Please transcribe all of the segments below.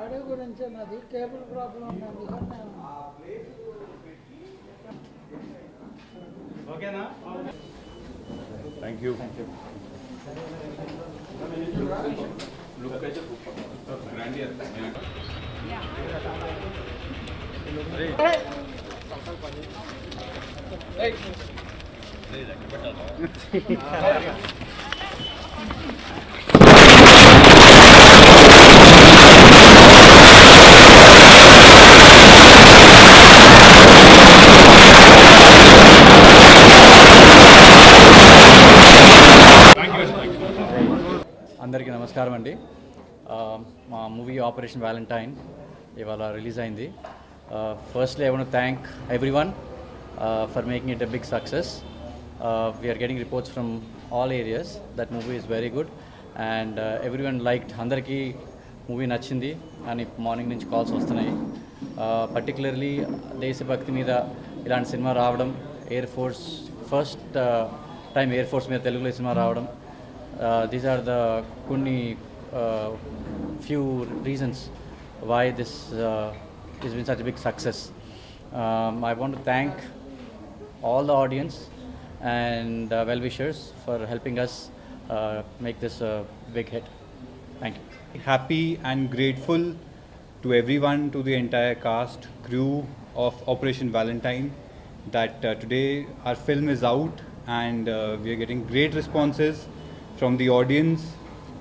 Audio గురించి నాది cable problem ఉంది ఓకేనా థాంక్యూ లుక్ అయితే గ్రాండ్ అందరికీ నమస్కారం అండి మా మూవీ ఆపరేషన్ వ్యాలంటైన్ ఇవాళ రిలీజ్ అయింది firstly I want to thank everyone for making it a big success we are getting reports from all areas that movie is very good and everyone liked అందరికీ movie నచ్చింది అని morning నుంచి calls వస్తున్నాయి particularly దేశభక్తి మీద ఇలాంటి cinema రావడం air force first time air force మీద తెలుగులో సినిమా రావడం these are the konni few reasons why this has been such a big success. I want to thank all the audience and well-wishers for helping us make this a big hit. Thank you. Happy and grateful to everyone, to the entire cast, crew of Operation Valentine that today our film is out and we are getting great responses. From the audience,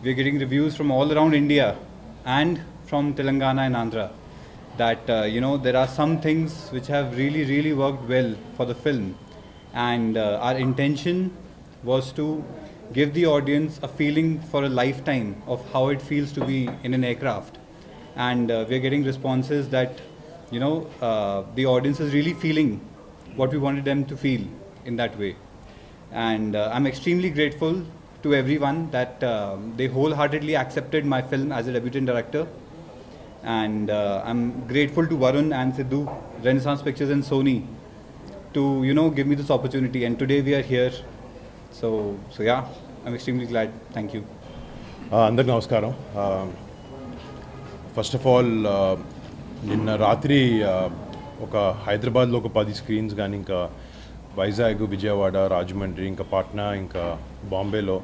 we are getting reviews from all around India and from Telangana and Andhra that there are some things which have really worked well for the film and our intention was to give the audience a feeling for a lifetime of how it feels to be in an aircraft and we are getting responses that the audience is really feeling what we wanted them to feel in that way and I'm extremely grateful to everyone that they wholeheartedly accepted my film as a debutant director and I'm grateful to Varun and Sidhu, Renaissance Pictures and Sony to give me this opportunity and today we are here so yeah I'm extremely glad thank you andarku namaskaram first of all ninna ratri oka Hyderabad lo oka 10 screens gaani inka Vizag Vijayawada Rajahmundry ఇంకా పాట్నా ఇంకా బాంబేలో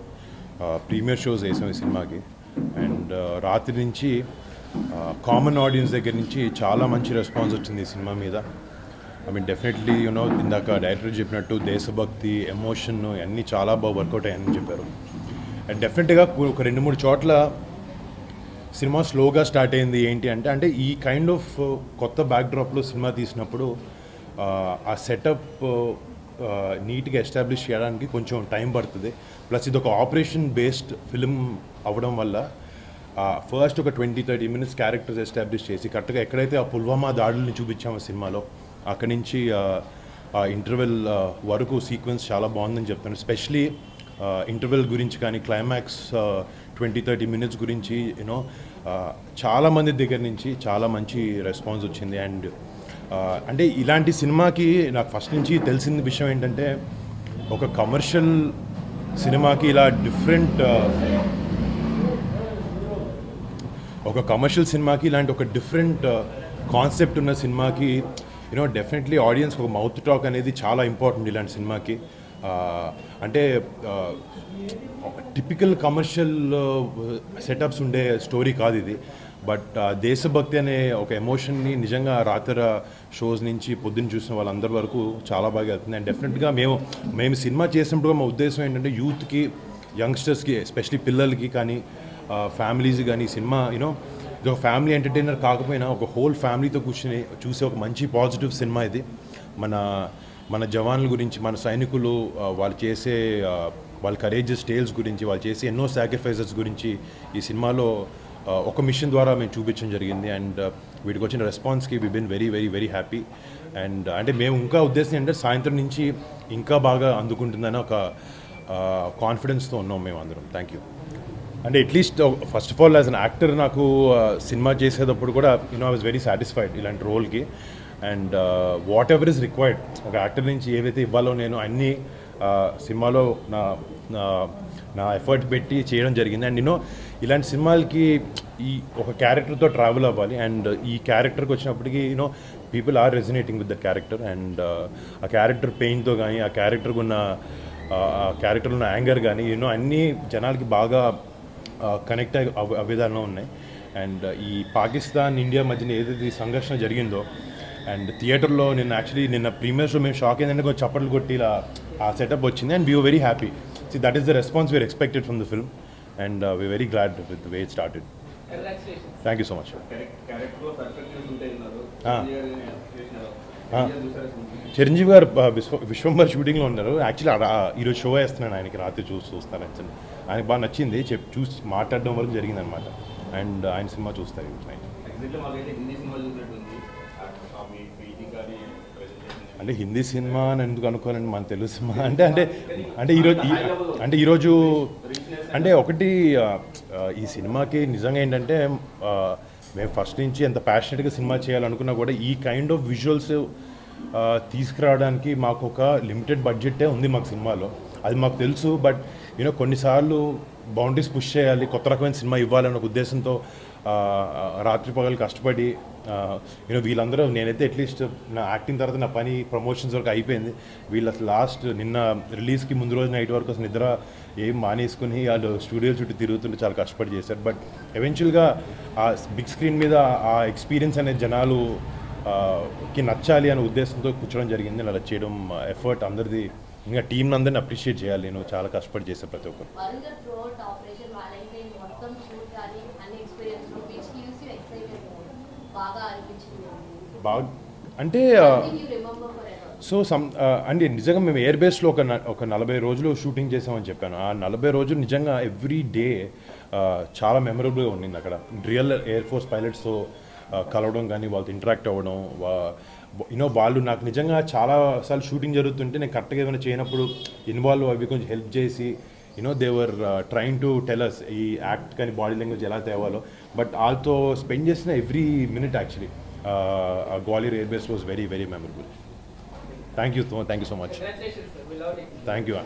premier shows వేసాం ఈ సినిమాకి and రాత్రి నుంచి common audience దగ్గర నుంచి చాలా మంచి రెస్పాన్స్ వచ్చింది ఈ సినిమా మీద ఐ మీన్ డెఫినెట్లీ ఇందాక డైరెక్టర్ చెప్పినట్టు దేశభక్తి ఎమోషన్ అన్నీ చాలా బాగా వర్కౌట్ అయ్యాయని చెప్పారు అండ్ డెఫినెట్గా ఒక 2-3 చోట్ల సినిమా స్లోగా స్టార్ట్ అయింది ఏంటి అంటే అంటే ఈ కైండ్ ఆఫ్ కొత్త బ్యాక్డ్రాప్లో సినిమా తీసినప్పుడు ఆ సెటప్ నీట్గా ఎస్టాబ్లిష్ చేయడానికి కొంచెం టైం పడుతుంది ప్లస్ ఇది ఒక ఆపరేషన్ బేస్డ్ ఫిల్మ్ అవ్వడం వల్ల ఫస్ట్ ఒక 20-30 మినిట్స్ క్యారెక్టర్స్ ఎస్టాబ్లిష్ చేసి కరెక్ట్గా ఎక్కడైతే ఆ పుల్వామా దాడుల్ని చూపించాము సినిమాలో అక్కడి నుంచి ఇంటర్వెల్ వరకు సీక్వెన్స్ చాలా బాగుందని చెప్తాను స్పెషలీ ఇంటర్వెల్ గురించి కానీ క్లైమాక్స్ 20-30 మినిట్స్ గురించి చాలామంది దగ్గర నుంచి చాలా మంచి రెస్పాన్స్ వచ్చింది అండ్ అంటే ఇలాంటి సినిమాకి నాకు ఫస్ట్ నుంచి తెలిసిన విషయం ఏంటంటే ఒక కమర్షియల్ సినిమాకి ఇలా ఇలాంటి ఒక డిఫరెంట్ కాన్సెప్ట్ ఉన్న సినిమాకి డెఫినెట్లీ ఆడియన్స్ ఒక మౌత్ టాక్ అనేది చాలా ఇంపార్టెంట్ ఇలాంటి సినిమాకి అంటే టిపికల్ కమర్షియల్ సెటప్స్ ఉండే స్టోరీ కాదు ఇది బట్ దేశభక్తి అనే ఒక ఎమోషన్ని నిజంగా రాత్రి షోస్ నుంచి పొద్దున్న చూసిన వాళ్ళందరి వరకు చాలా బాగా వెళ్తుంది అండ్ డెఫినెట్గా మేము సినిమా చేసినప్పుడు మా ఉద్దేశం ఏంటంటే యూత్కి యంగ్స్టర్స్కి ఎస్పెషలీ పిల్లలకి కానీ ఫ్యామిలీస్ కానీ సినిమా ఇది ఒక ఫ్యామిలీ ఎంటర్టైనర్ కాకపోయినా ఒక హోల్ ఫ్యామిలీతో కూర్చొని చూసే ఒక మంచి పాజిటివ్ సినిమా ఇది మన జవాన్ల గురించి మన సైనికులు వాళ్ళు చేసే వాళ్ళ కరేజెస్ టేల్స్ గురించి వాళ్ళు చేసే ఎన్నో సాక్రిఫైసెస్ గురించి ఈ సినిమాలో ఒక మిషన్ ద్వారా మేము చూపించడం జరిగింది అండ్ వీటికి వచ్చిన రెస్పాన్స్కి we been very happy and అంటే మేము ఇంకా ఉద్దేశం అంటే సాయంత్రం నుంచి ఇంకా బాగా అందుకుంటుందని ఒక కాన్ఫిడెన్స్తో ఉన్నాం మేము అందరం థ్యాంక్ యూ అంటే at least first of all as an actor నాకు సినిమా చేసేటప్పుడు కూడా ఐ వాజ్ వెరీ సాటిస్ఫైడ్ ఇలాంటి రోల్కి And whatever is required, ఒక యాక్టర్ నుంచి ఏదైతే ఇవ్వాలో నేను అన్ని సినిమాలో నా నా ఎఫర్ట్ పెట్టి చేయడం జరిగింది. అండ్ యూనో ఇలాంటి సినిమాలకి ఈ ఒక క్యారెక్టర్తో ట్రావెల్ అవ్వాలి. అండ్ ఈ క్యారెక్టర్కి వచ్చినప్పటికీ you know people are resonating with the character. And ఆ క్యారెక్టర్ పెయిన్తో కానీ ఆ క్యారెక్టర్కి ఉన్న క్యారెక్టర్ ఉన్న యాంగర్ కానీ యూనో అన్నీ జనాలకి బాగా కనెక్ట్ అవ్వేదానం ఉన్నాయి. అండ్ ఈ పాకిస్తాన్ ఇండియా మధ్యన ఏదైతే సంఘర్షణ జరిగిందో అండ్ థియేటర్లో నేను యాక్చువల్లీ నిన్న ప్రీమియర్ షో మేము షాక్ ఏంటంటే కొంచెం చప్పట్లు కొట్టి ఇలా ఆ సెటప్ వచ్చింది. And we are very happy. See, that is the response we are expected from the film, and we are very glad with the way it started. Congratulations. Thank you so much. Chiranjeev garu Vishwambar shooting lo unnaru. Actually ee roju show chestunnaru ayaniki raatri chustanu anchandi. Ayaniki baa nachindi choose maatladam varaku jarigindi anamata. And ayan cinema chustaru tonight. Exactly magaithe Hindi cinema chusadu undi. Aami feeling gaani అంటే Hindi cinema అని ఎందుకు అనుకోనండి, మన Telugu cinema అంటే అంటే అంటే ఈరోజు అంటే ఈరోజు అంటే ఒకటి ఈ సినిమాకి నిజంగా ఏంటంటే మేము ఫస్ట్ నుంచి ఎంత ప్యాషనెట్గా సినిమా చేయాలనుకున్నా కూడా ఈ కైండ్ ఆఫ్ విజువల్స్ తీసుకురావడానికి మాకు ఒక లిమిటెడ్ బడ్జెట్టే ఉంది మాకు సినిమాలో, అది మాకు తెలుసు. బట్ యూనో కొన్నిసార్లు బౌండరీస్ పుష్ చేయాలి, కొత్త రకమైన సినిమా ఇవ్వాలనే ఒక ఉద్దేశంతో రాత్రి పగలు కష్టపడి యూనో వీళ్ళందరూ నేనైతే అట్లీస్ట్ నా యాక్టింగ్ తర్వాత నా పని ప్రమోషన్స్ వరకు అయిపోయింది. వీళ్ళు అసలు లాస్ట్ నిన్న రిలీజ్కి ముందు రోజు నైట్ వరకు అసలు నిద్ర ఏం మానేసుకుని వాళ్ళు స్టూడియో చుట్టూ తిరుగుతుంటే చాలా కష్టపడి చేశారు. బట్ ఎవెన్చువల్గా ఆ బిగ్ స్క్రీన్ మీద ఆ ఎక్స్పీరియన్స్ అనే జనాలుకి నచ్చాలి అనే ఉద్దేశంతో కూర్చోవడం జరిగింది. అలా చేయడం ఎఫర్ట్ అందరిది, ఇంకా టీం అందరిని అప్రిషియేట్ చేయాలి. నేను చాలా కష్టపడి చేశాను ప్రతి ఒక్కరు. బాగా అంటే సో అంటే నిజంగా మేము ఎయిర్ బేస్లో ఒక 40 రోజులు షూటింగ్ చేసామని చెప్పాను. ఆ 40 రోజులు నిజంగా ఎవ్రీ డే చాలా మెమరబుల్గా ఉండింది. అక్కడ రియల్ ఎయిర్ ఫోర్స్ పైలట్స్తో కలవడం కానీ వాళ్ళతో ఇంటరాక్ట్ అవ్వడం, యూనో వాళ్ళు నాకు నిజంగా చాలాసార్లు షూటింగ్ జరుగుతుంటే నేను కరెక్ట్గా ఏమైనా చేయనప్పుడు ఇన్వాల్వ్ అవి కొంచెం హెల్ప్ చేసి you know they're trying to tell us ఈ యాక్ట్ కానీ బాడీ లాంగ్వేజ్ ఎలా తేవాలో. బట్ వాళ్ళతో స్పెండ్ చేసిన every minute actually Gwalior air base was very very memorable. Thank you so much. Thank you.